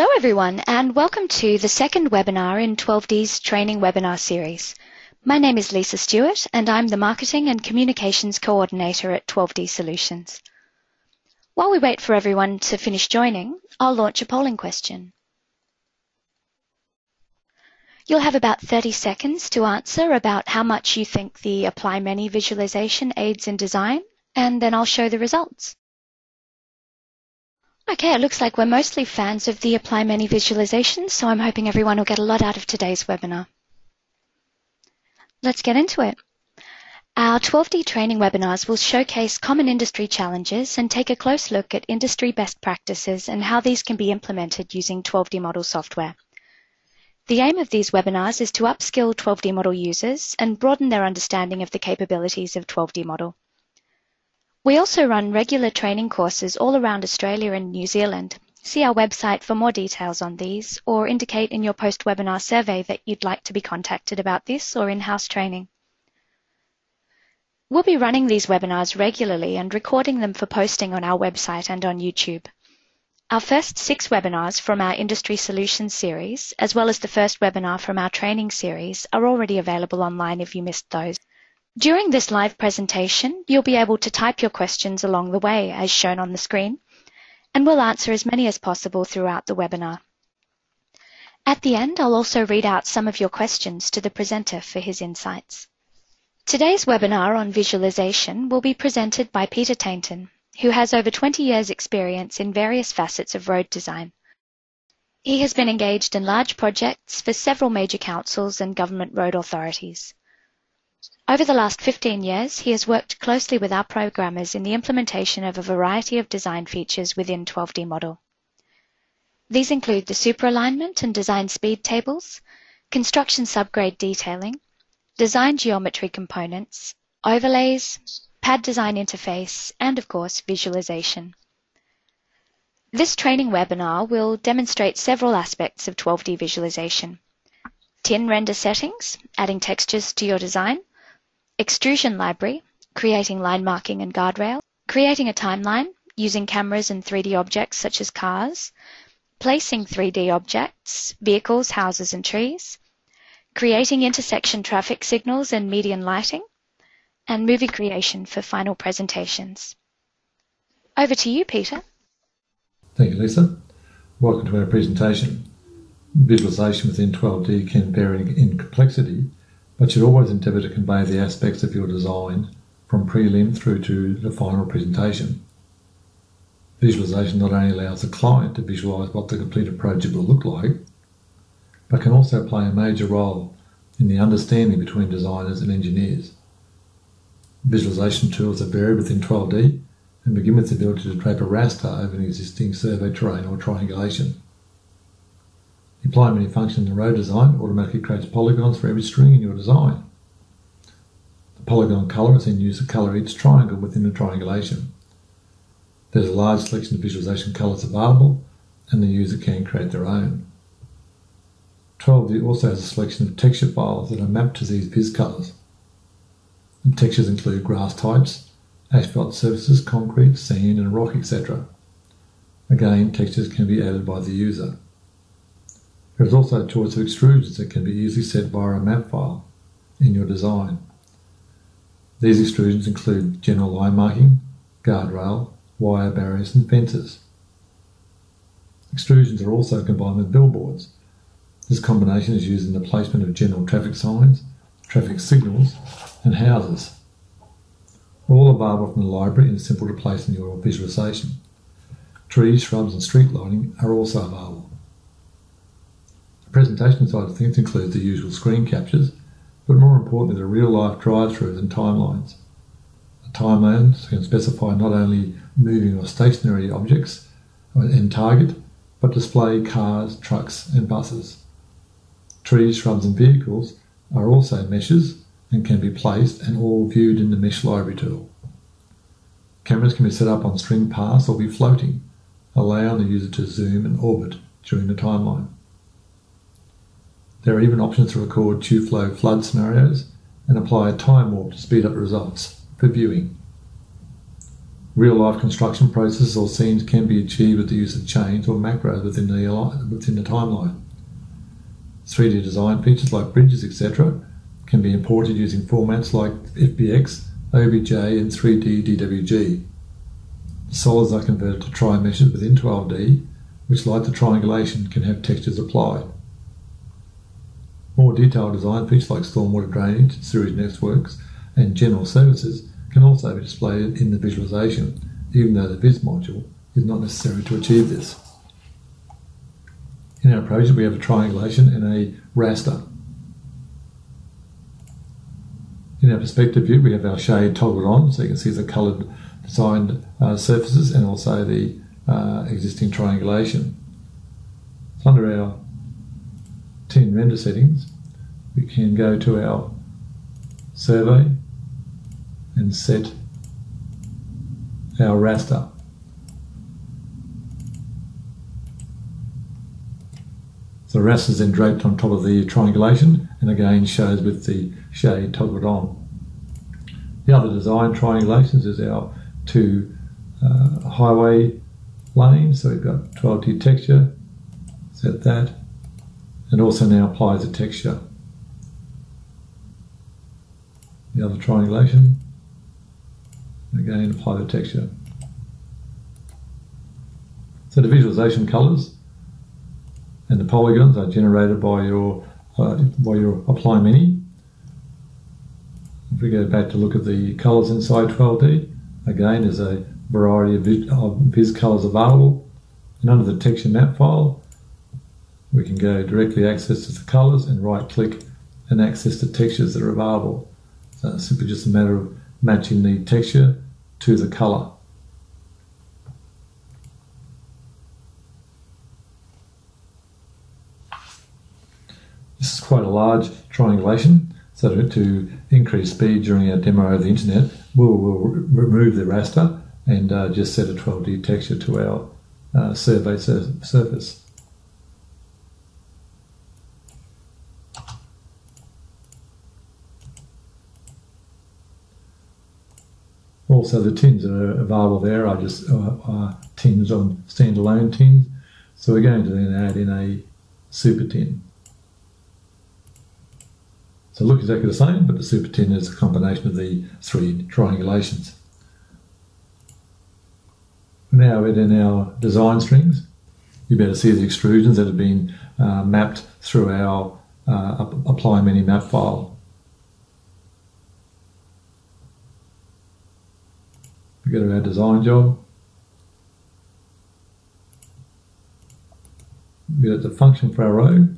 Hello everyone and welcome to the second webinar in 12D's training webinar series. My name is Lisa Stewart and I'm the Marketing and Communications Coordinator at 12D Solutions. While we wait for everyone to finish joining, I'll launch a polling question. You'll have about 30 seconds to answer about how much you think the Apply Many visualization aids in design, and then I'll show the results. Okay, it looks like we're mostly fans of the Apply Many visualizations, so I'm hoping everyone will get a lot out of today's webinar. Let's get into it. Our 12D training webinars will showcase common industry challenges and take a close look at industry best practices and how these can be implemented using 12D Model software. The aim of these webinars is to upskill 12D Model users and broaden their understanding of the capabilities of 12D Model. We also run regular training courses all around Australia and New Zealand. See our website for more details on these, or indicate in your post-webinar survey that you'd like to be contacted about this or in-house training. We'll be running these webinars regularly and recording them for posting on our website and on YouTube. Our first 6 webinars from our Industry Solutions series, as well as the first webinar from our training series, are already available online if you missed those. During this live presentation, you'll be able to type your questions along the way as shown on the screen, and we'll answer as many as possible throughout the webinar. At the end, I'll also read out some of your questions to the presenter for his insights. Today's webinar on visualization will be presented by Peter Tainton, who has over 20 years' experience in various facets of road design. He has been engaged in large projects for several major councils and government road authorities. Over the last 15 years, he has worked closely with our programmers in the implementation of a variety of design features within 12D Model. These include the superalignment and design speed tables, construction subgrade detailing, design geometry components, overlays, pad design interface, and of course, visualization. This training webinar will demonstrate several aspects of 12D visualization: tin render settings, adding textures to your design; extrusion library, creating line marking and guardrail; creating a timeline, using cameras and 3D objects such as cars; placing 3D objects, vehicles, houses and trees; creating intersection traffic signals and median lighting; and movie creation for final presentations. Over to you, Peter. Thank you, Lisa. Welcome to our presentation. Visualization within 12D can vary in complexity, but should always endeavour to convey the aspects of your design from prelim through to the final presentation. Visualisation not only allows the client to visualise what the completed project will look like, but can also play a major role in the understanding between designers and engineers. Visualisation tools are varied within 12D and begin with the ability to drape a raster over an existing survey terrain or triangulation. The Apply Many function in the road design automatically creates polygons for every string in your design. The polygon colour is then used to colour each triangle within the triangulation. There's a large selection of visualisation colours available, and the user can create their own. 12D also has a selection of texture files that are mapped to these viz colours. The textures include grass types, asphalt surfaces, concrete, sand and rock, etc. Again, textures can be added by the user. There is also a choice of extrusions that can be easily set via a map file in your design. These extrusions include general line marking, guardrail, wire barriers and fences. Extrusions are also combined with billboards. This combination is used in the placement of general traffic signs, traffic signals and houses. All available from the library and simple to place in your visualisation. Trees, shrubs and street lighting are also available. The presentation side of things includes the usual screen captures, but more importantly the real-life drive-throughs and timelines. The timelines can specify not only moving or stationary objects and target, but display cars, trucks and buses. Trees, shrubs and vehicles are also meshes and can be placed and all viewed in the Mesh Library tool. Cameras can be set up on string paths or be floating, allowing the user to zoom and orbit during the timeline. There are even options to record TUFLOW flood scenarios and apply a time warp to speed up the results for viewing. real-life construction processes or scenes can be achieved with the use of chains or macros within the timeline. 3D design features like bridges, etc. can be imported using formats like FBX, OBJ and 3D DWG. Solids are converted to tri-meshes within 12D, which, like the triangulation, can have textures applied. More detailed design features like stormwater drainage, sewage networks and general services can also be displayed in the visualisation, even though the Viz module is not necessary to achieve this. In our project we have a triangulation and a raster. In our perspective view we have our shade toggled on, so you can see the coloured designed surfaces and also the existing triangulation. Under our Tin render settings we can go to our survey and set our raster. So the raster is then draped on top of the triangulation and again shows with the shade toggled on. The other design triangulations is our two highway lanes, so we've got 12D texture, set that, and also now applies the texture. The other triangulation, again apply the texture. So the visualization colors and the polygons are generated by your Apply Many. If we go back to look at the colors inside 12D, again there's a variety of Viz colors available, and under the texture map file we can go directly access to the colors and right click and access the textures that are available. So it's simply just a matter of matching the texture to the color. This is quite a large triangulation, so to increase speed during our demo of the internet we'll remove the raster and just set a 12D texture to our survey surface. Also, the tins that are available there are just tins on standalone tins, so we're going to then add in a super tin. So look exactly the same, but the super tin is a combination of the three triangulations. Now we're in our design strings. You better see the extrusions that have been mapped through our Apply Many map file. Go to our design job. We get the function for our row.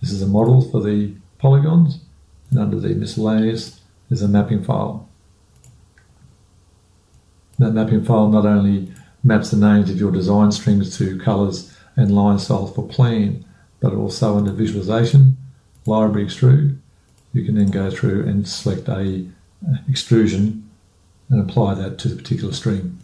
This is the models for the polygons, and under the miscellaneous is a mapping file. That mapping file not only maps the names of your design strings to colours and line styles for plan, but also under visualisation, library extrude, you can then go through and select a extrusion and apply that to the particular string.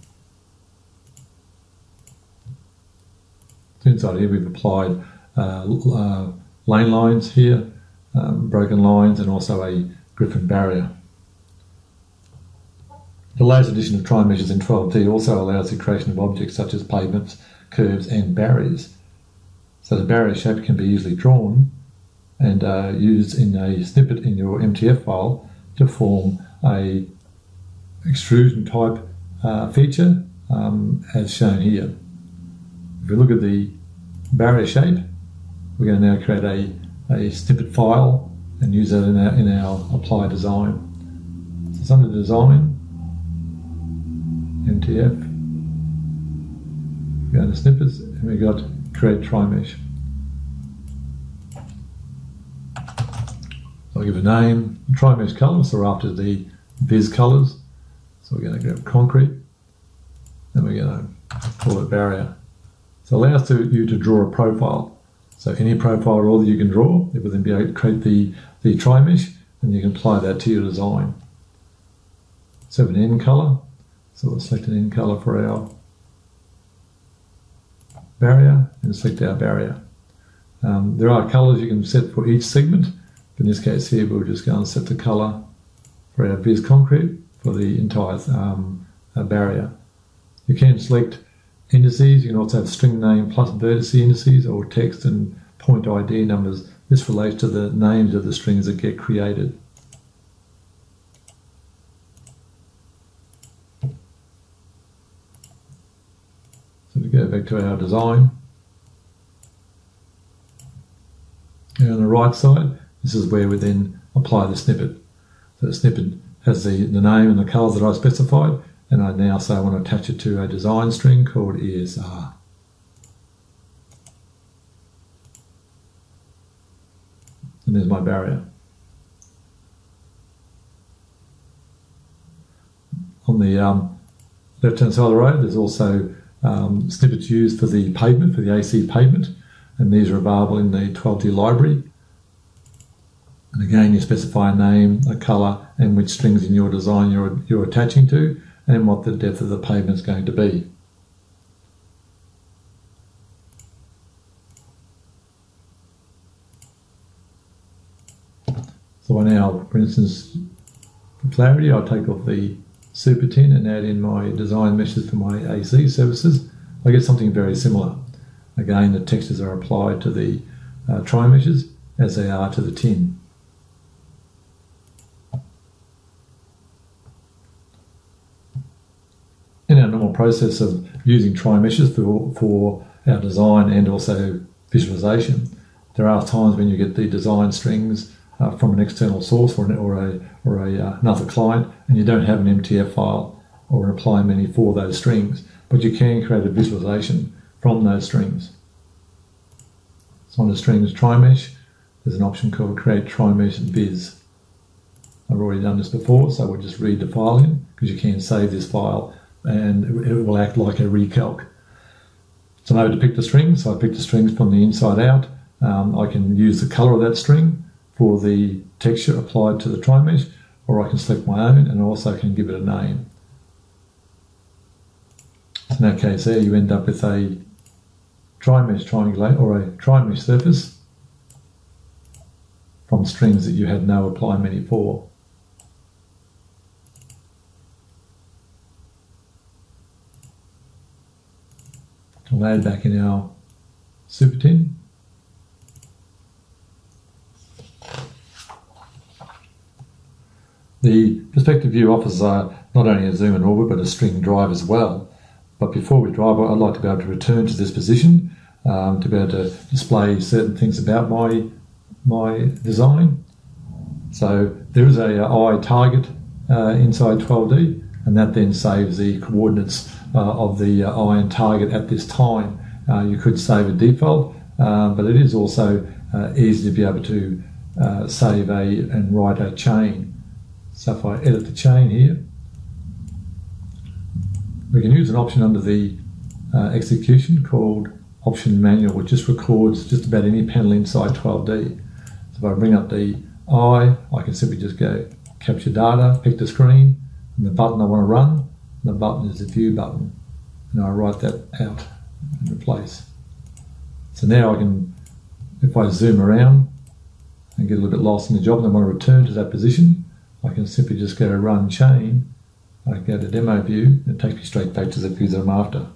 Inside here we've applied lane lines here, broken lines, and also a griffin barrier. The latest edition of tri-meshes in 12D also allows the creation of objects such as pavements, curves and barriers. So the barrier shape can be easily drawn and used in a snippet in your MTF file to form a extrusion type feature as shown here. If we look at the barrier shape, we're going to now create a snippet file and use that in our apply design. So it's under design, MTF, go to snippets, and we've got create tri-mesh. So I'll give a name, tri-mesh colors are after the Viz colors. So we're going to grab concrete and we're going to call it barrier. So it allows you to draw a profile. So any profile at all that you can draw, it will then be able to create the tri-mesh and you can apply that to your design. So we have an end colour. So we'll select an end colour for our barrier and select our barrier. There are colours you can set for each segment. In this case here we'll just go and set the colour for our Viz concrete for the entire barrier. You can select indices. You can also have string name plus vertice indices or text and point ID numbers. This relates to the names of the strings that get created. So we go back to our design. And on the right side, this is where we then apply the snippet. So the snippet has the name and the colours that I specified, and I now say I want to attach it to a design string called ESR. And there's my barrier. On the left-hand side of the road, there's also snippets used for the pavement, for the AC pavement, and these are available in the 12D library. And again, you specify a name, a colour, and which strings in your design you're attaching to, and what the depth of the pavement is going to be. So I now, for instance, for clarity, I'll take off the super tin and add in my design meshes for my AC services. I get something very similar. Again, the textures are applied to the tri meshes as they are to the tin. In our normal process of using tri meshes for our design and also visualization, there are times when you get the design strings from an external source or another client, and you don't have an MTF file or an Apply Many for those strings, but you can create a visualization from those strings. So on the strings tri mesh, there's an option called Create Tri Mesh Viz. I've already done this before, so we'll just read the file in, because you can save this file and it will act like a recalc. So now to pick the strings, so I picked the strings from the inside out. I can use the colour of that string for the texture applied to the tri mesh, or I can select my own and also can give it a name. So in that case there you end up with a tri-mesh triangulate or a tri-mesh surface from strings that you had no Apply Many for. I'll add back in our super tin. The perspective view offers not only a zoom and orbit but a string drive as well. But before we drive, I'd like to be able to return to this position to be able to display certain things about my design. So there is a eye target inside 12D, and that then saves the coordinates of the eye and target at this time. You could save a default, but it is also easy to be able to save and write a chain. So if I edit the chain here, we can use an option under the execution called Option Manual, which just records just about any panel inside 12D. So if I bring up the eye, I can simply just go Capture Data, pick the screen, and the button I want to run, and the button is the View button. And I write that out and replace. So now I can, if I zoom around and get a little bit lost in the job and I want to return to that position, I can simply just go Run Chain. I go to demo view and it takes me straight back to the view that I'm after.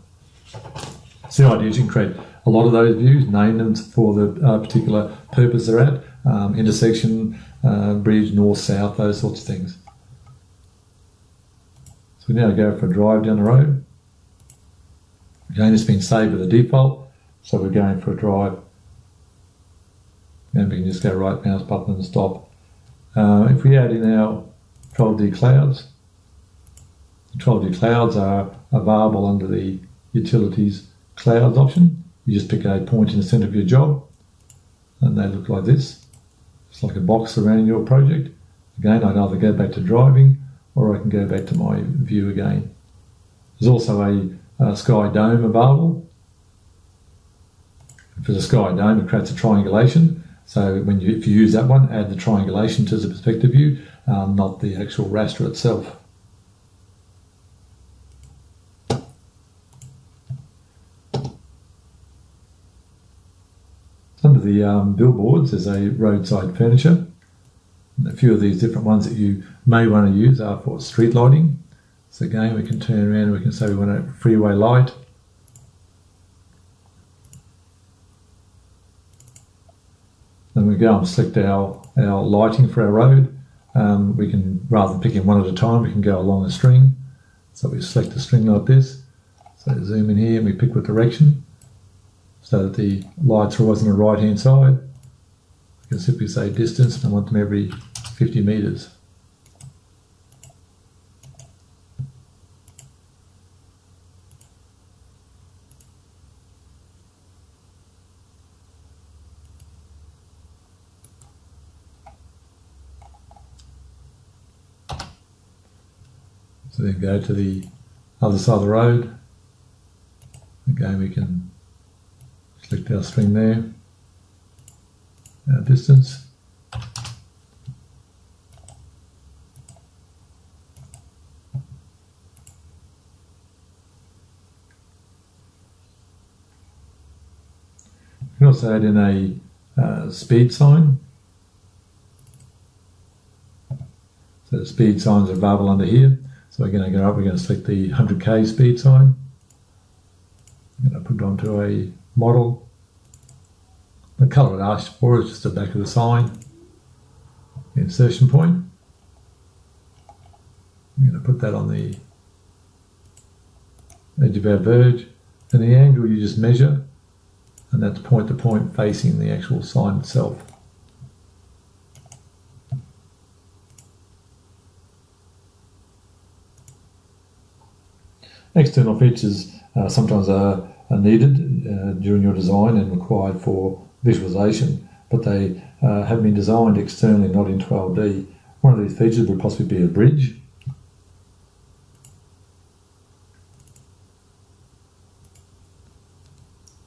So the idea is you can create a lot of those views, name them for the particular purpose they're at, intersection, bridge, north, south, those sorts of things. So we now go for a drive down the road. Again, it's been saved with the default, so we're going for a drive. And we can just go right mouse button and stop. If we add in our 12D clouds, 12D clouds are available under the Utilities Clouds option. You just pick a point in the centre of your job, and they look like this. It's like a box surrounding your project. Again, I'd either go back to driving, or I can go back to my view again. There's also a sky dome available. If there's a sky dome, it creates a triangulation. So if you use that one, add the triangulation to the perspective view, not the actual raster itself. Under the billboards, there's a roadside furniture. And a few of these different ones that you may want to use are for street lighting. So again, we can turn around, we can say we want a freeway light. Then we go and select our lighting for our road. We can, rather than picking one at a time, we can go along a string. So we select a string like this. So zoom in here and we pick what direction so that the lights are always on the right hand side. We can simply say distance and I want them every 50 meters. So then go to the other side of the road. Again, we can select our string there, our distance. You can also add in a speed sign. So the speed signs are available under here. So we're going to go up, we're going to select the 100k speed sign. I'm going to put it onto a model. The colour it asks for is just the back of the sign, the insertion point. I'm going to put that on the edge of our verge. And the angle you just measure, and that's point to point facing the actual sign itself. External features sometimes are needed during your design and required for visualization, but they have been designed externally, not in 12D. One of these features would possibly be a bridge.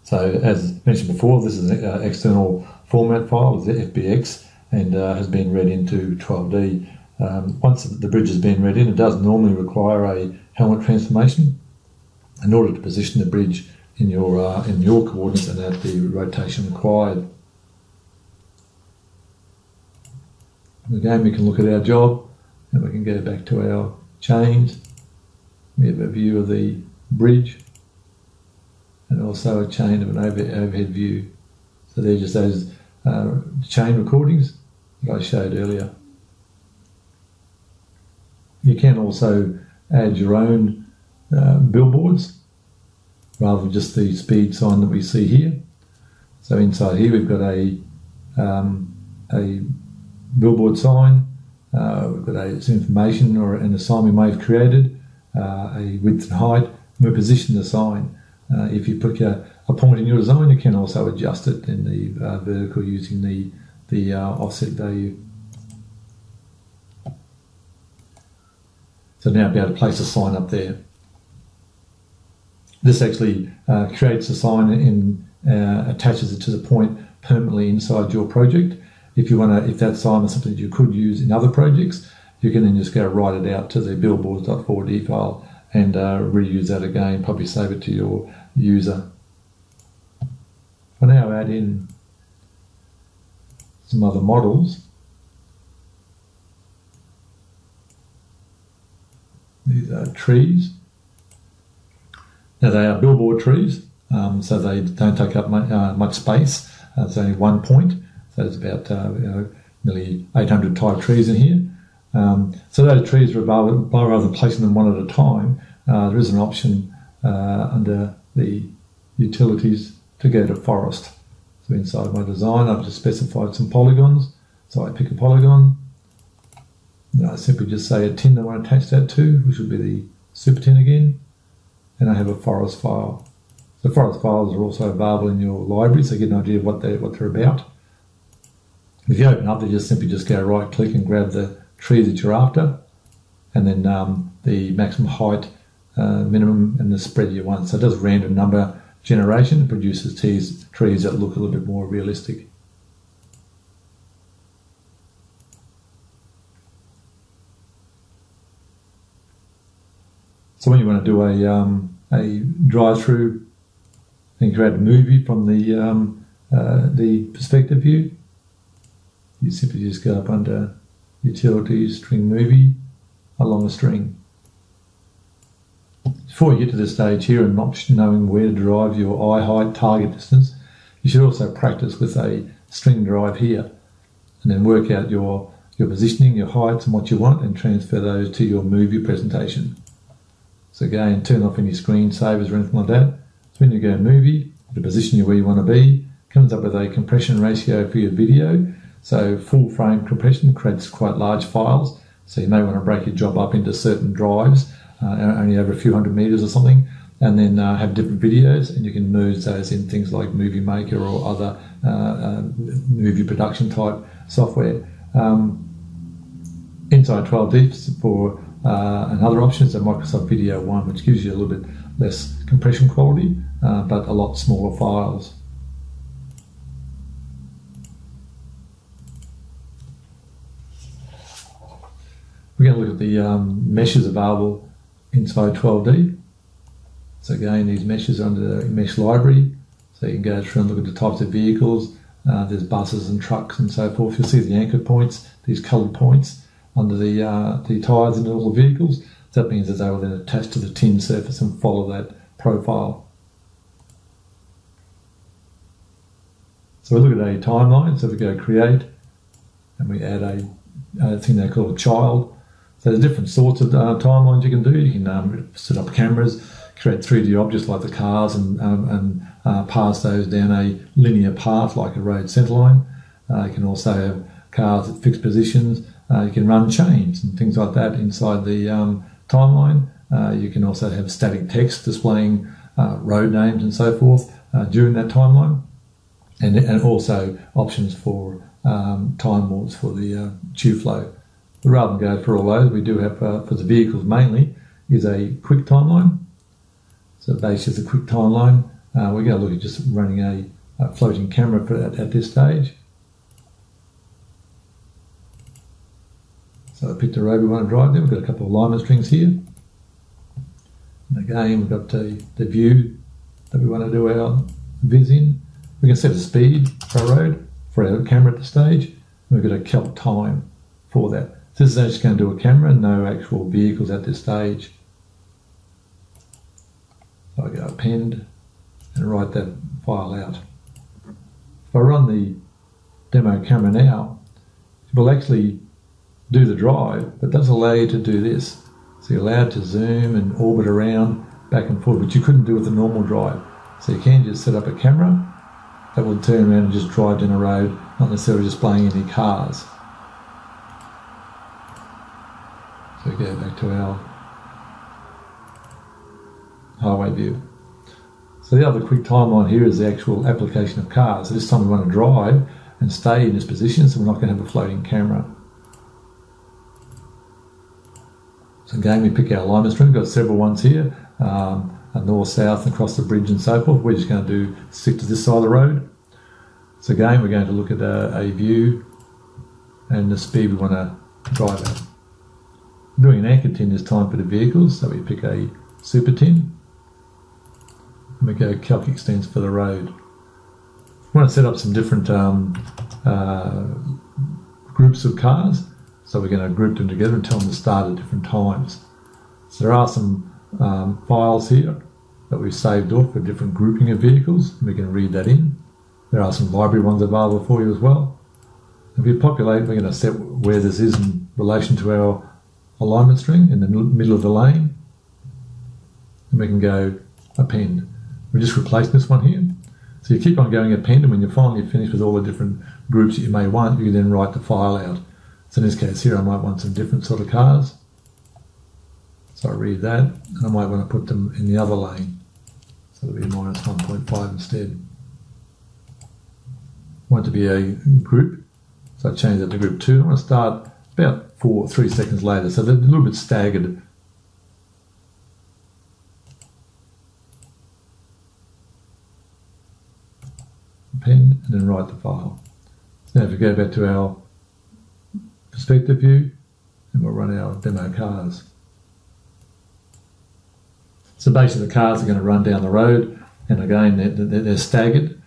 So as mentioned before, this is an external format file, the FBX, and has been read into 12D. Once the bridge has been read in, it does normally require a helmet transformation in order to position the bridge in your coordinates and at the rotation required. Again, we can look at our job and we can go back to our chains. We have a view of the bridge and also a chain of an overhead view. So they're just those chain recordings that I showed earlier. You can also add your own billboards rather than just the speed sign that we see here. So inside here we've got a billboard sign, we've got some information or an sign we may have created, a width and height, and we position the sign. If you put a point in your design, you can also adjust it in the vertical using the offset value. So now I'll be able to place a sign up there. This actually creates a sign and attaches it to the point permanently inside your project. If you want to, if that sign is something that you could use in other projects, you can then just go write it out to the billboards.4D file and reuse that again, probably save it to your user. I'll now add in some other models. These are trees. Now they are billboard trees, so they don't take up much space. It's only one point, so there's about nearly 800 type trees in here. So those trees, rather than placing them one at a time, there is an option under the utilities to go to forest. So inside my design, I've just specified some polygons. So I pick a polygon. And I simply just say a tin I want to attach that to, which would be the super tin again, and I have a forest file. The forest files are also available in your library, so you get an idea of what they're about. If you open up, they just simply just go right click and grab the tree that you're after, and then the maximum height, minimum, and the spread you want. So it does random number generation and produces trees that look a little bit more realistic. So when you want to do a drive-through and create a movie from the perspective view, you simply just go up under Utilities, String Movie, along a string. Before you get to this stage here and not knowing where to derive your eye height target distance, you should also practice with a string derive here and then work out your positioning, your heights and what you want, and transfer those to your movie presentation. So again, turn off any screensavers or anything like that. So when you go movie, it'll position you where you want to be. Comes up with a compression ratio for your video. So full frame compression creates quite large files. So you may want to break your job up into certain drives, only over a few hundred meters or something, and then have different videos, and you can merge those in things like Movie Maker or other movie production type software. Inside 12D for another option is the Microsoft Video One, which gives you a little bit less compression quality, but a lot smaller files. We're going to look at the meshes available inside 12D. So again, these meshes are under the Mesh Library. So you can go through and look at the types of vehicles. There's buses and trucks and so forth. You'll see the anchor points, these coloured points, under the tyres in all the vehicles. That means that they will then attach to the tin surface and follow that profile. So we look at a timeline. So we go Create, and we add a thing they call a child. So there's different sorts of timelines you can do. You can set up cameras, create 3D objects like the cars, and pass those down a linear path like a road centerline. You can also have cars at fixed positions. You can run chains and things like that inside the timeline. You can also have static text displaying road names and so forth during that timeline, and also options for time warps for the TUFLOW. But rather than go for all those, we do have for the vehicles mainly is a quick timeline. So basically, it's a quick timeline. We're going to look at just running a floating camera for at this stage. So I picked a road we want to drive there. We've got a couple of alignment strings here. And again, we've got the view that we want to do our viz in. We can set a speed for our road, for our camera at the stage. And we've got a calc time for that. So this is just going to do a camera, no actual vehicles at this stage. So I go append and write that file out. If I run the demo camera now, it will actually do the drive, but does allow you to do this. So you're allowed to zoom and orbit around back and forth, which you couldn't do with a normal drive. So you can just set up a camera that will turn around and just drive down a road, not necessarily displaying any cars. So we go back to our highway view. So the other quick timeline here is the actual application of cars. So this time we want to drive and stay in this position, so we're not going to have a floating camera. So again, we pick our alignment string. We've got several ones here, north, south, and across the bridge and so forth. We're just going to stick to this side of the road. So again, we're going to look at a view and the speed we want to drive at. We're doing an anchor tin this time for the vehicles, so we pick a super tin. We go calc extents for the road. I want to set up some different groups of cars, so we're going to group them together and tell them to start at different times. So there are some files here that we've saved off for different grouping of vehicles. We can read that in. There are some library ones available for you as well. If you populate, we're going to set where this is in relation to our alignment string in the middle of the lane, and we can go append. We just replace this one here. So you keep on going append, and when you finally finish with all the different groups that you may want, you can then write the file out. So in this case here, I might want some different sort of cars. So I read that, and I might want to put them in the other lane. So it'll be minus 1.5 instead. I want it to be a group, so I change that to group 2. I'm going to start about 3 seconds later, so they're a little bit staggered. And then write the file. So now if we go back to our perspective view, and we'll run our demo cars. So basically the cars are going to run down the road, and again they're staggered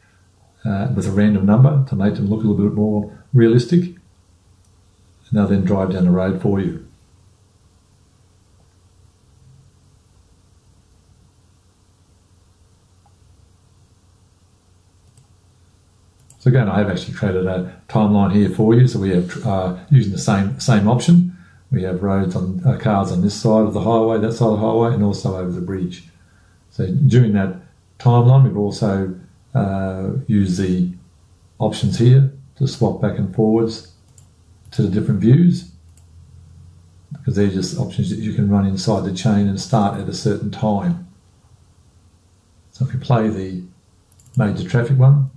with a random number to make them look a little bit more realistic, and they'll then drive down the road for you. So again, I have actually created a timeline here for you. So we have using the same option. We have roads on cars on this side of the highway, that side of the highway, and also over the bridge. So during that timeline, we've also used the options here to swap back and forwards to the different views, because they're just options that you can run inside the chain and start at a certain time. So if we play the major traffic one,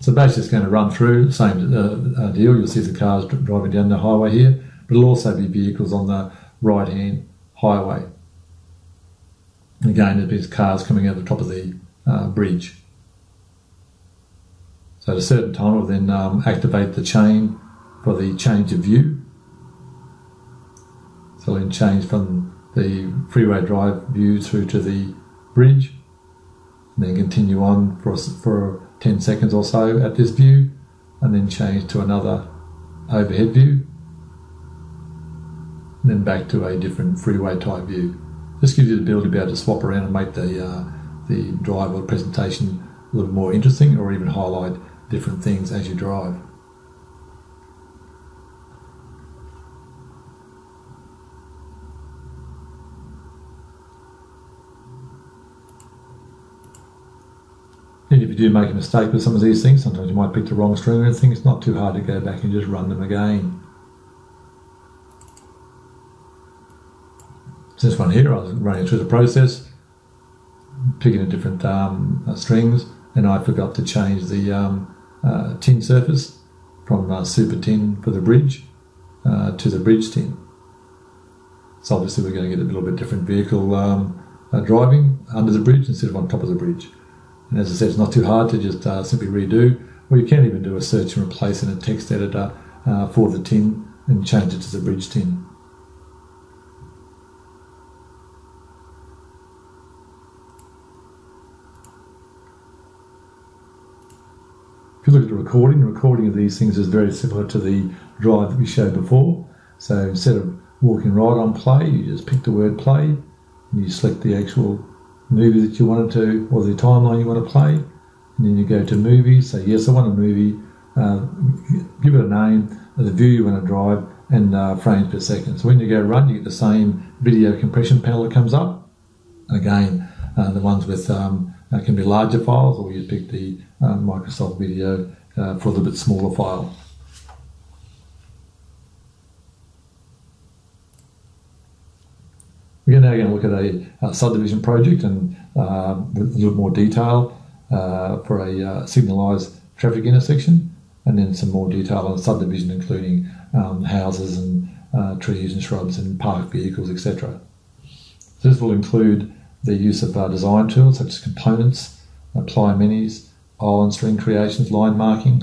so basically it's going to run through the same deal. You'll see the cars driving down the highway here, but it'll also be vehicles on the right-hand highway. And again, it'll be cars coming over the top of the bridge. So at a certain time, we'll then activate the chain for the change of view. So we'll then change from the freeway drive view through to the bridge, and then continue on for 10 seconds or so at this view, and then change to another overhead view, and then back to a different freeway type view. This gives you the ability to be able to swap around and make the drive or presentation a little more interesting, or even highlight different things as you drive. And if you do make a mistake with some of these things, sometimes you might pick the wrong string or anything, it's not too hard to go back and just run them again. This one here, I was running through the process, picking the different strings, and I forgot to change the tin surface from super tin for the bridge to the bridge tin. So obviously we're going to get a little bit different vehicle driving under the bridge instead of on top of the bridge. And as I said, it's not too hard to just simply redo, or you can even do a search and replace in a text editor for the tin and change it to the bridge tin. If you look at the recording of these things is very similar to the drive that we showed before. So instead of walking right on play, you just pick the word play, and you select the actual movie that you wanted to, or the timeline you want to play, and then you go to movies, say yes I want a movie, give it a name, the view you want to drive, and frames per second. So when you go run, you get the same video compression panel that comes up. Again, the ones with can be larger files, or you pick the Microsoft Video for a little bit smaller file. We're now going to look at a subdivision project and with a little more detail for a signalised traffic intersection, and then some more detail on subdivision, including houses and trees and shrubs and parked vehicles, etc. So this will include the use of design tools such as components, apply menus, island string creations, line marking,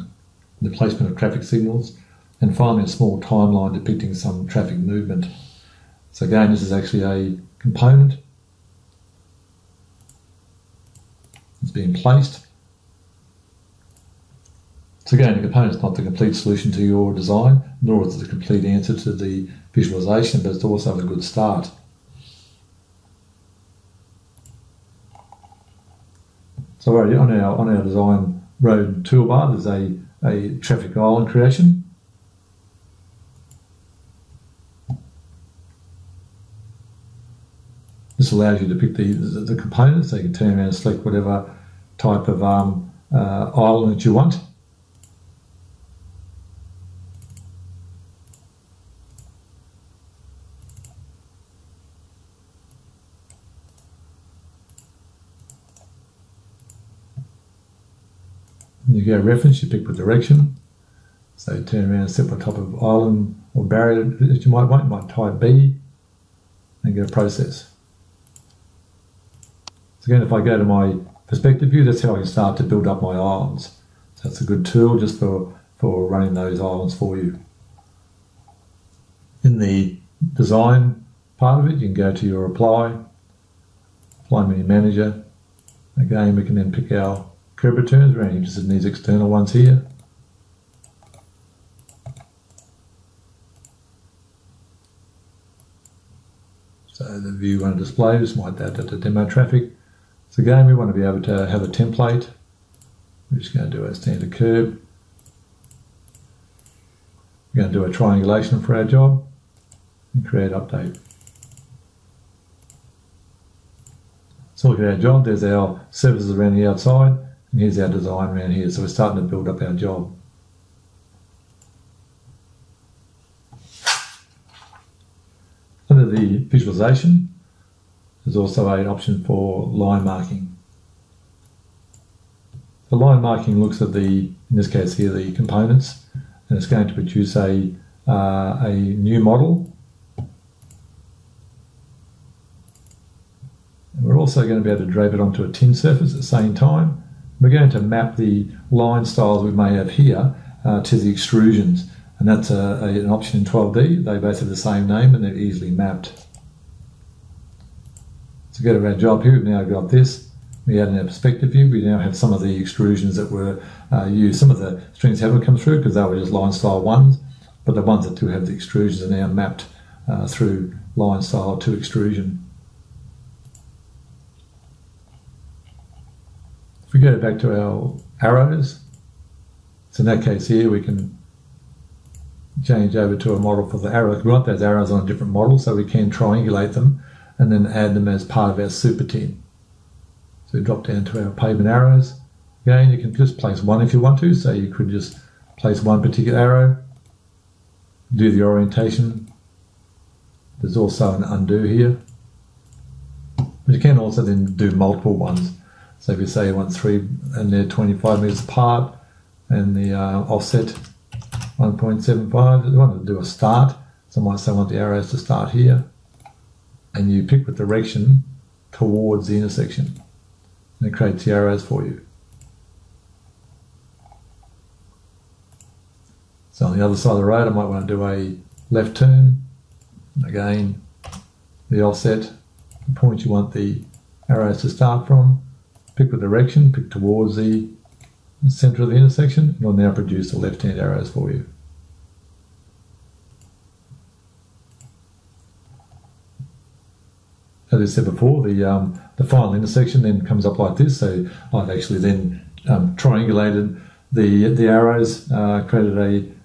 the placement of traffic signals, and finally a small timeline depicting some traffic movement. So again, this is actually a component. It's being placed. So again, a component is not the complete solution to your design, nor is it the complete answer to the visualization, but it's also a good start. So on our design road toolbar, there's a traffic island creation. This allows you to pick the components, so you can turn around and select whatever type of island that you want. And you go reference, you pick what direction. So turn around and set what type of island or barrier that you might want. You might type B and go process. Again, if I go to my perspective view, that's how I can start to build up my islands. So that's a good tool just for running those islands for you. In the design part of it, you can go to your apply menu manager. Again, we can then pick our curb returns. We're only interested in these external ones here. So the view you want to display, just might add that to demo traffic. So again, we want to be able to have a template We're just going to do a standard curve. We're going to do a triangulation for our job and create update. So look at our job, there's our surfaces around the outside, and here's our design around here. So we're starting to build up our job. Under the visualization, there's also an option for line marking. The line marking looks at the, in this case here, the components, and it's going to produce a new model. And we're also going to be able to drag it onto a tin surface at the same time. We're going to map the line styles we may have here to the extrusions, and that's an option in 12D. They both have the same name and they're easily mapped. So go to our job here, we've now got this. We add in our perspective view, we now have some of the extrusions that were used. Some of the strings haven't come through because they were just line style ones, but the ones that do have the extrusions are now mapped through line style to extrusion. If we go back to our arrows, so in that case here we can change over to a model for the arrows. We want those arrows on a different model so we can triangulate them and then add them as part of our super tin. So we drop down to our pavement arrows. Again, you can just place one if you want to, so you could just place one particular arrow, do the orientation. There's also an undo here. But you can also then do multiple ones. So if you say you want three and they're 25 meters apart and the offset 1.75, you want to do a start. So I might say I want the arrows to start here. And you pick the direction towards the intersection. And it creates the arrows for you. So on the other side of the road, I might want to do a left turn. Again, the offset, the point you want the arrows to start from. Pick the direction, pick towards the center of the intersection, and it'll now produce the left-hand arrows for you. As I said before, the final intersection then comes up like this. So I've actually then triangulated the arrows, created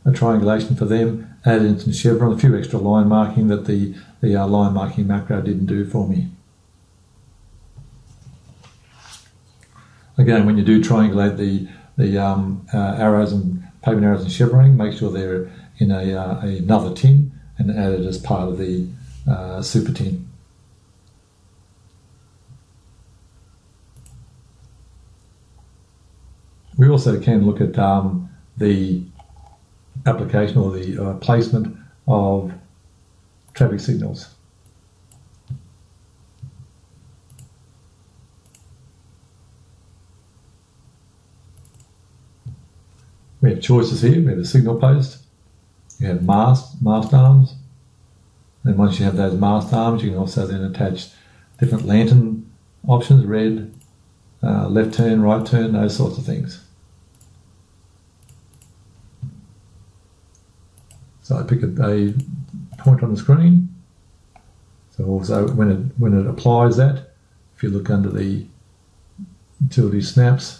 a triangulation for them, added in some chevron, a few extra line marking that the line marking macro didn't do for me. Again, when you do triangulate the arrows and pavement arrows and chevroning, make sure they're in another tin and added as part of the super tin. We also can look at the application or the placement of traffic signals. We have choices here. We have a signal post, you have mast arms, and once you have those mast arms, you can also then attach different lantern options, red, left turn, right turn, those sorts of things. So I pick a point on the screen. So also when it applies that, if you look under the utility snaps,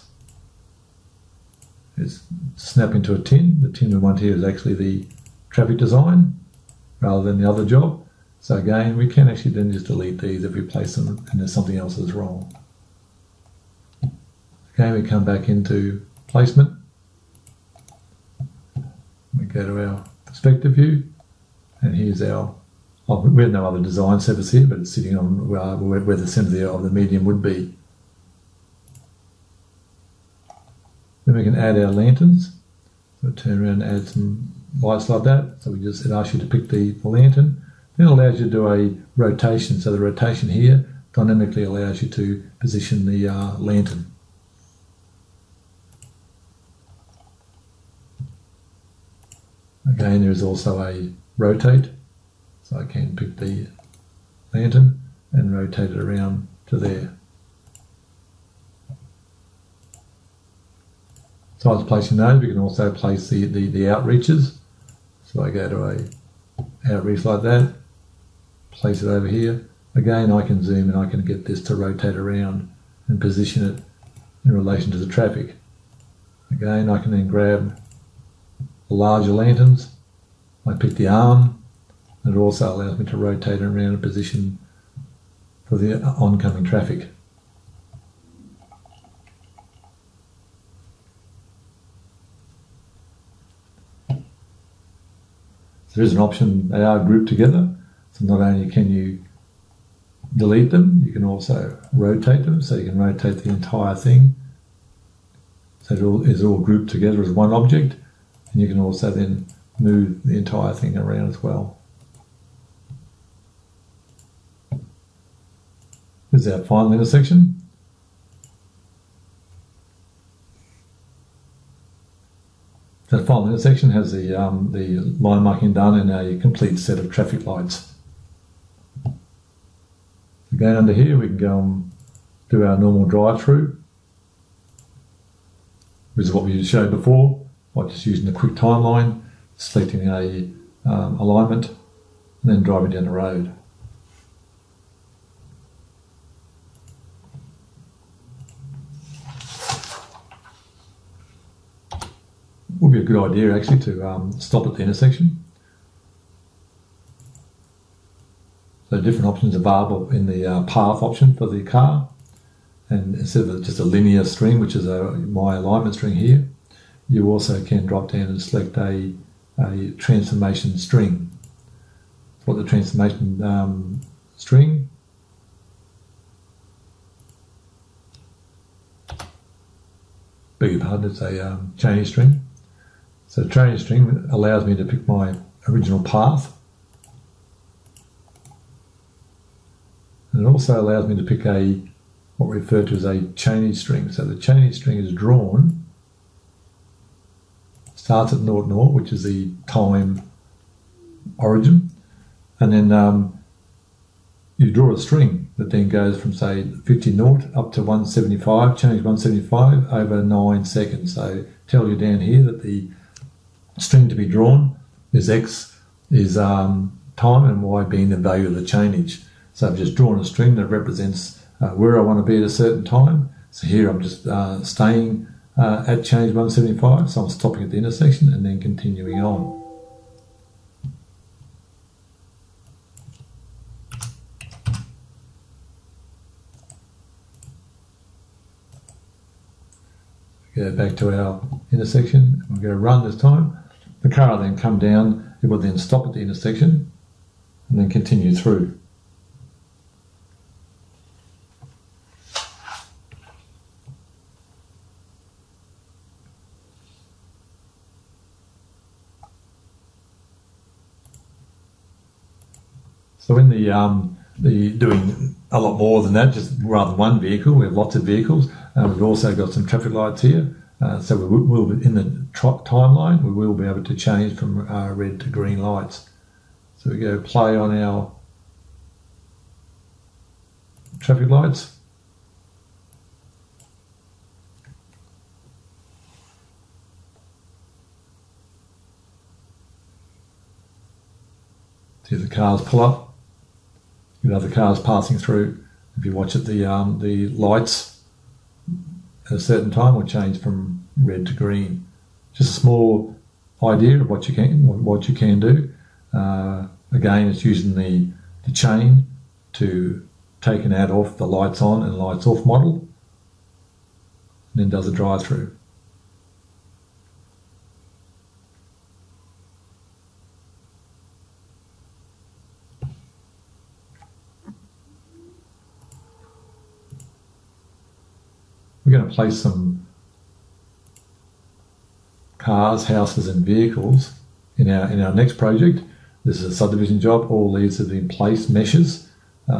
it's snapping to a tin. The tin we want here is actually the traffic design rather than the other job. So again, we can actually then just delete these if we place them and there's something else that's wrong. Again, we come back into placement. We go to our perspective view, and here's our, we have no other design surface here, but it's sitting on where the center of the medium would be. Then we can add our lanterns. So we'll turn around and add some lights like that. So we just, it asks you to pick the lantern. Then it allows you to do a rotation. So the rotation here dynamically allows you to position the lantern. Again, there is also a rotate. So I can pick the lantern and rotate it around to there. So I was placing those. We can also place the outreaches. So I go to a outreach like that, place it over here. Again, I can zoom and I can get this to rotate around and position it in relation to the traffic. Again, I can then grab the larger lanterns. I pick the arm, and it also allows me to rotate around a position for the oncoming traffic. There is an option, they are grouped together, so not only can you delete them, you can also rotate them, so you can rotate the entire thing. So it is all grouped together as one object, and you can also then move the entire thing around as well. This is our final intersection. That final intersection has the line marking done and a complete set of traffic lights. Again, under here we can go and do our normal drive-through, which is what we showed before, by just using the quick timeline, selecting a alignment, and then driving down the road. Would be a good idea actually to stop at the intersection. So different options available in the path option for the car, and instead of just a linear string, which is my alignment string here, you also can drop down and select a transformation string. So what the transformation string beg your pardon, it's a change string. So the change string allows me to pick my original path, and it also allows me to pick what we refer to as a change string. So the change string is drawn, starts at 0,0, which is the time origin, and then you draw a string that then goes from say 50 up to 175, change 175 over 9 seconds. So tell you down here that the string to be drawn is X is time and Y being the value of the change. So I've just drawn a string that represents where I want to be at a certain time. So here I'm just staying at change 175, so I'm stopping at the intersection and then continuing on. Go back to our intersection, we'll go run this time. The car will then come down, it will then stop at the intersection and then continue through. So in the doing a lot more than that, just rather than one vehicle, we have lots of vehicles. We've also got some traffic lights here, so we will, in the timeline, we will be able to change from red to green lights. So we go play on our traffic lights. See the cars pull up, you know, the cars passing through. If you watch at the lights at a certain time, will change from red to green. Just a small idea of what you can do. Again, it's using the chain to take and add off the lights on and lights off model, and then does a drive through. We're going to place some cars, houses and vehicles in our next project. This is a subdivision job. All these are in place meshes,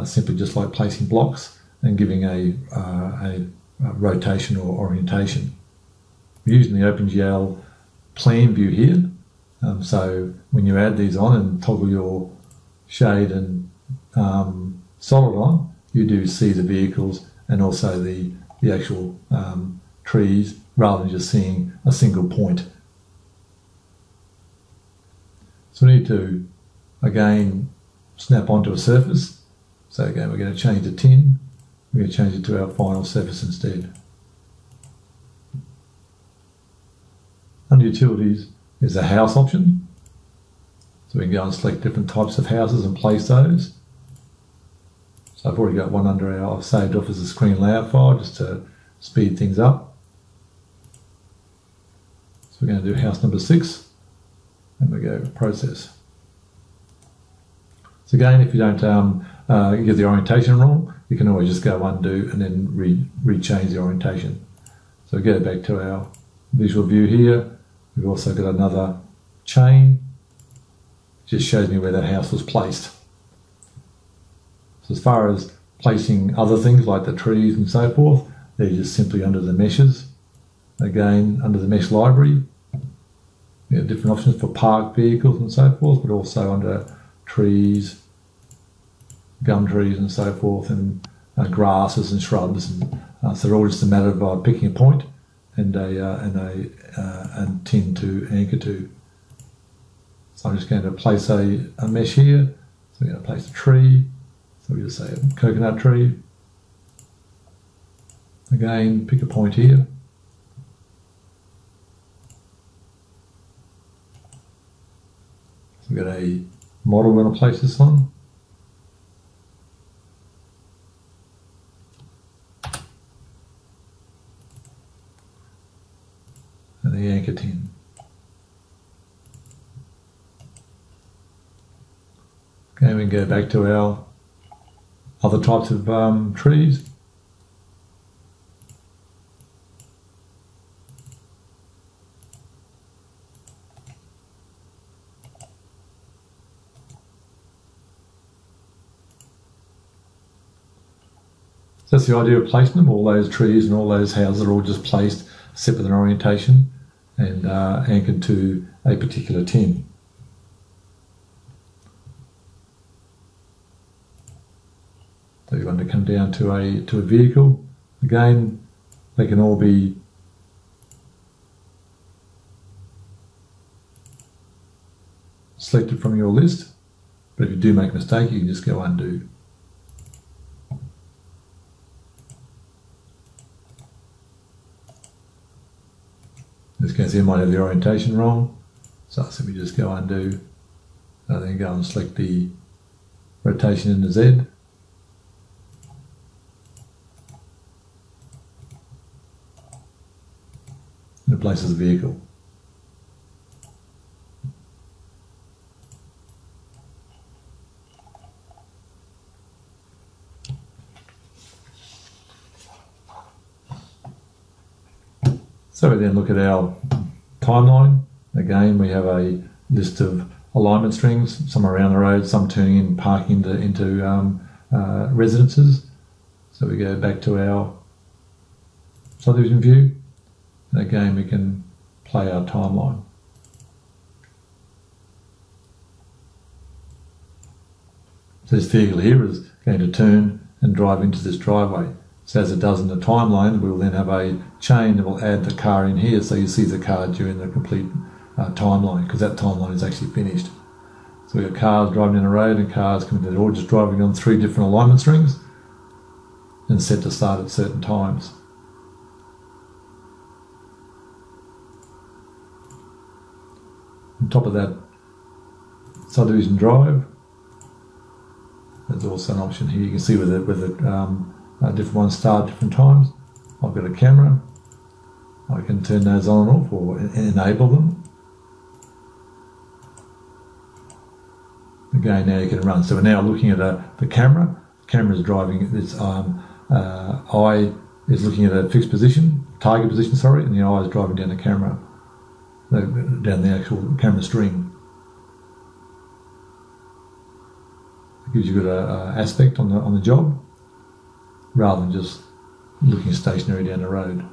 simply just like placing blocks and giving a rotation or orientation. We're using the OpenGL plan view here, so when you add these on and toggle your shade and solid on, you do see the vehicles and also the actual trees, rather than just seeing a single point. So we need to, again, snap onto a surface. So again, we're going to change the tin. We're going to change it to our final surface instead. under utilities is the house option. So we can go and select different types of houses and place those. So I've already got one under our, I've saved off as a screen layout file just to speed things up. So we're going to do house number 6 and we go process. So again, if you don't get the orientation wrong, you can always just go undo and then rechange the orientation. So we go back to our visual view here. We've also got another chain. It just shows me where that house was placed. So as far as placing other things like the trees and so forth, they're just simply under the meshes. Again, under the mesh library, we have different options for parked vehicles and so forth, but also under trees, gum trees and so forth, and grasses and shrubs. And, so they're all just a matter of picking a point and tin to anchor to. So I'm just going to place a mesh here. So we're going to place a tree. So we just say a coconut tree. Again, pick a point here. So we've got a model we're going to place this on. And the anchor tin. Okay, we can go back to our other types of trees. So that's the idea of placing them. All those trees and all those houses are all just placed set with an orientation and anchored to a particular tin. So you want to come down to a vehicle. Again, they can all be selected from your list, but if you do make a mistake, you can just go undo. In this case, you might have the orientation wrong, so let me just go undo, and then go and select the rotation into Z. And it places the vehicle. So we then look at our timeline. Again, we have a list of alignment strings, some around the road, some turning in, parking into residences. So we go back to our subdivision view. And again, we can play our timeline. So this vehicle here is going to turn and drive into this driveway. So as it does in the timeline, we will then have a chain that will add the car in here, so you see the car during the complete timeline, because that timeline is actually finished. So we have cars driving down the road and cars coming to the door, just driving on 3 different alignment strings and set to start at certain times. On top of that subdivision drive, there's also an option here. You can see different ones start at different times. I've got a camera. I can turn those on and off or enable them. Again, now you can run. So we're now looking at the camera. The camera is driving. This eye is looking at a fixed position, target position, sorry, and the eye is driving down the camera, down the actual camera string. It gives you a good aspect on the job, rather than just looking stationary down the road.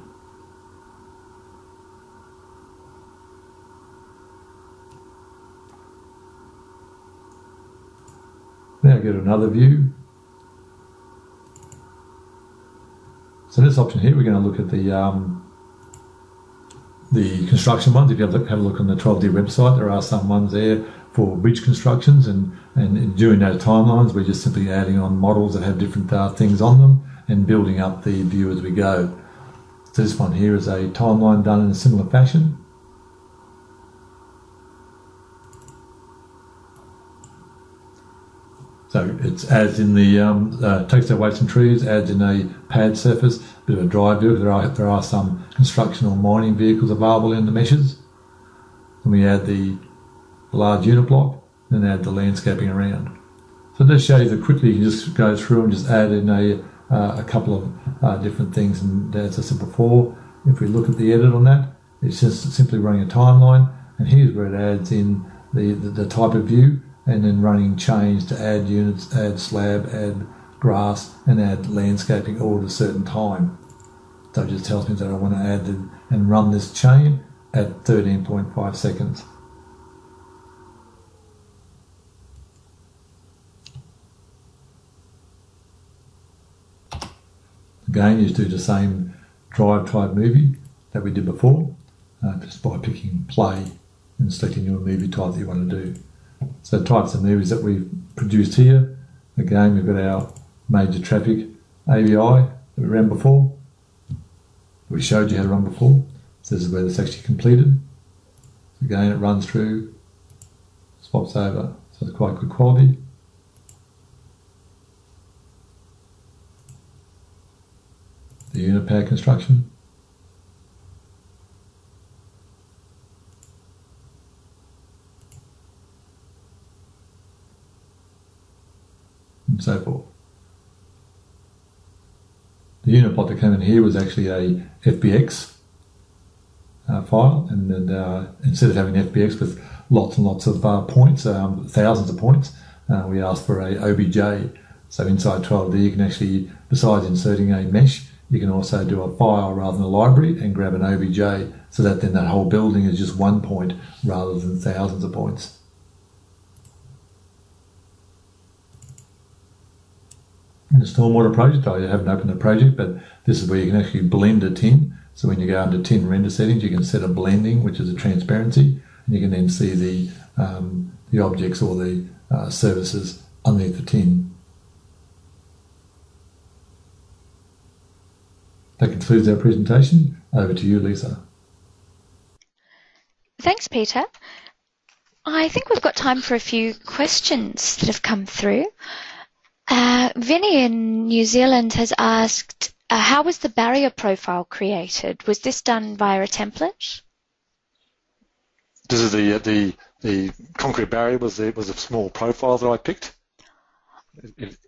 Now go to another view. So this option here, we're going to look at the construction ones. If you have a look on the 12D website, there are some ones there for bridge constructions, and during those timelines, we're just simply adding on models that have different things on them and building up the view as we go. So this one here is a timeline done in a similar fashion. So it's adds in the takes away some trees, adds in a pad surface, a bit of a dry vehicle. There are some construction or mining vehicles available in the meshes. And we add the large unit block, then add the landscaping around. So this shows you quickly you can just go through and just add in a couple of different things. And as I said before, if we look at the edit on that, it's just simply running a timeline. And here's where it adds in the type of view, and then running change to add units, add slab, add grass, and add landscaping all at a certain time. So it just tells me that I want to add and run this chain at 13.5 seconds. Again, you just do the same drive type movie that we did before, just by picking play and selecting your movie type that you want to do. So types of movies that we've produced here. Again, we've got our major traffic AVI that we ran before. We showed you how to run before. So this is where it's actually completed. Again, it runs through, swaps over. So it's quite good quality. The unit pad construction. And so forth. The unit plot that came in here was actually a FBX file, and then instead of having FBX with lots and lots of points, thousands of points, we asked for a OBJ. So inside 12D you can actually, besides inserting a mesh, you can also do a file rather than a library and grab an OBJ, so that then that whole building is just one point rather than thousands of points. In the stormwater project, I haven't opened the project, but this is where you can actually blend a tin. So when you go under tin render settings, you can set a blending, which is a transparency, and you can then see the objects or the services underneath the tin. That concludes our presentation. Over to you, Lisa. Thanks, Peter. I think we've got time for a few questions that have come through. Vinny in New Zealand has asked, how was the barrier profile created? Was this done via a template? This is the concrete barrier was a small profile that I picked.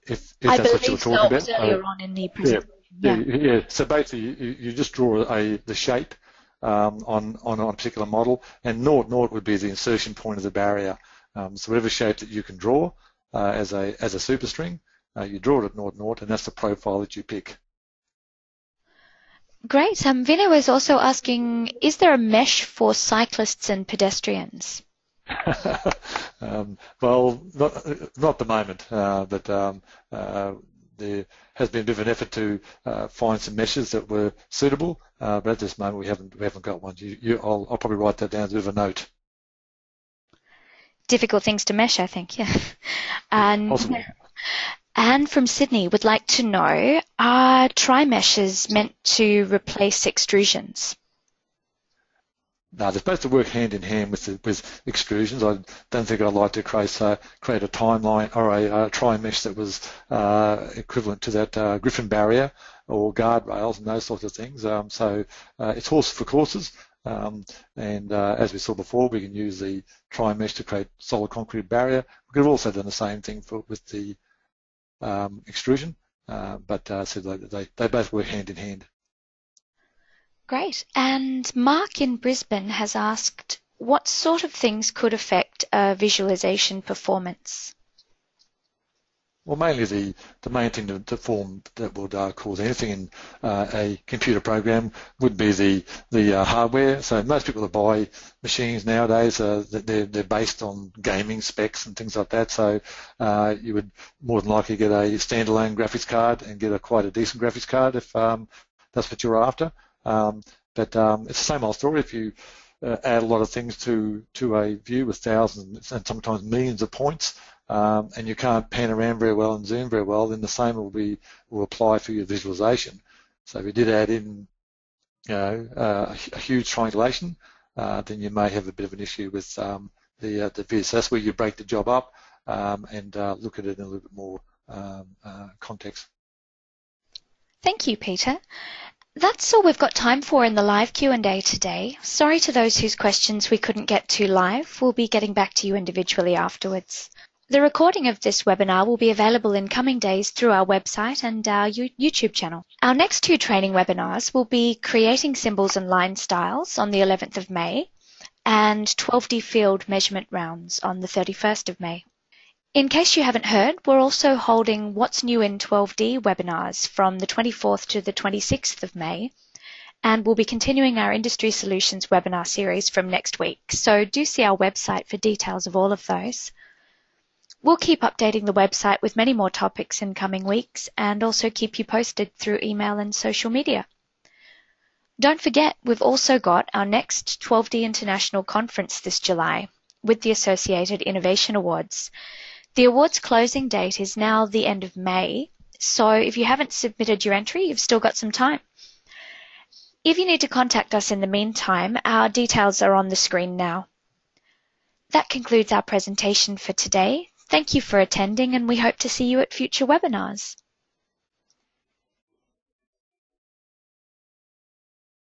If I that's what you were talking about earlier on in the presentation. Yeah. Yeah. So basically, you just draw the shape on a particular model, and naught would be the insertion point of the barrier. So whatever shape that you can draw as a superstring. You draw it at 0, 0, and that's the profile that you pick. Great. Vino was also asking, is there a mesh for cyclists and pedestrians? Well, not at the moment, but there has been a bit of an effort to find some meshes that were suitable, but at this moment we haven't got one. I'll probably write that down as a bit of a note. Difficult things to mesh, I think. Yeah. Possibly. Anne from Sydney would like to know, are tri-meshes meant to replace extrusions? No, they're supposed to work hand in hand with extrusions. I don't think I'd like to create a timeline or a tri-mesh that was equivalent to that Griffin barrier or guardrails and those sorts of things. So it's horse for courses. And as we saw before, we can use the tri-mesh to create solid concrete barrier. We could have also done the same thing with the extrusion, but so they both work hand in hand. Great. And Mark in Brisbane has asked, what sort of things could affect visualization performance? Well, mainly the main thing to form that would cause anything in a computer program would be the hardware. So most people that buy machines nowadays, they're based on gaming specs and things like that. So you would more than likely get a standalone graphics card and get quite a decent graphics card if that's what you're after. But it's the same old story. If you add a lot of things to a view with thousands and sometimes millions of points, and you can't pan around very well and zoom very well, then the same will apply for your visualization. So if you did add in, a huge triangulation, then you may have a bit of an issue with the viz. So that's where you break the job up and look at it in a little bit more context. Thank you, Peter. That's all we've got time for in the live Q&A today. Sorry to those whose questions we couldn't get to live. We'll be getting back to you individually afterwards. The recording of this webinar will be available in coming days through our website and our YouTube channel. Our next two training webinars will be Creating Symbols and Line Styles on the 11th of May and 12D Field Measurement Rounds on the 31st of May. In case you haven't heard, we're also holding What's New in 12D webinars from the 24th to the 26th of May, and we'll be continuing our Industry Solutions webinar series from next week, so do see our website for details of all of those. We'll keep updating the website with many more topics in coming weeks and also keep you posted through email and social media. Don't forget, we've also got our next 12D International Conference this July with the Associated Innovation Awards. The awards closing date is now the end of May, so if you haven't submitted your entry, you've still got some time. If you need to contact us in the meantime, our details are on the screen now. That concludes our presentation for today. Thank you for attending, and we hope to see you at future webinars.